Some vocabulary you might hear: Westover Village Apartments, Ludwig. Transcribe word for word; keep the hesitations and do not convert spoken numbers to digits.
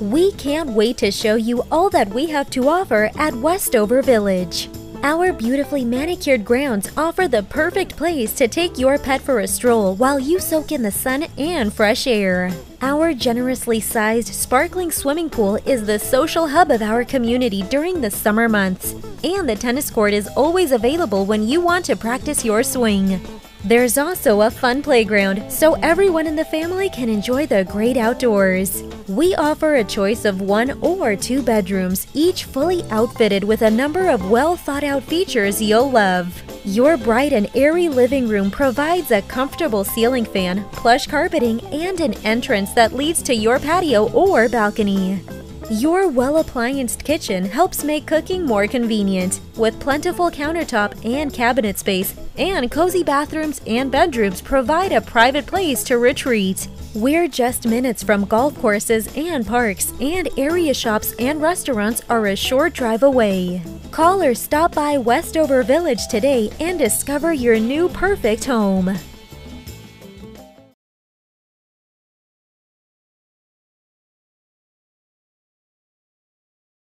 We can't wait to show you all that we have to offer at Westover Village. Our beautifully manicured grounds offer the perfect place to take your pet for a stroll while you soak in the sun and fresh air. Our generously sized, sparkling swimming pool is the social hub of our community during the summer months, and the tennis court is always available when you want to practice your swing. There's also a fun playground, so everyone in the family can enjoy the great outdoors. We offer a choice of one or two bedrooms, each fully outfitted with a number of well-thought-out features you'll love. Your bright and airy living room provides a comfortable ceiling fan, plush carpeting, and an entrance that leads to your patio or balcony. Your well-applianced kitchen helps make cooking more convenient, with plentiful countertop and cabinet space, and cozy bathrooms and bedrooms provide a private place to retreat. We're just minutes from golf courses and parks, and area shops and restaurants are a short drive away. Call or stop by Westover Village today and discover your new perfect home.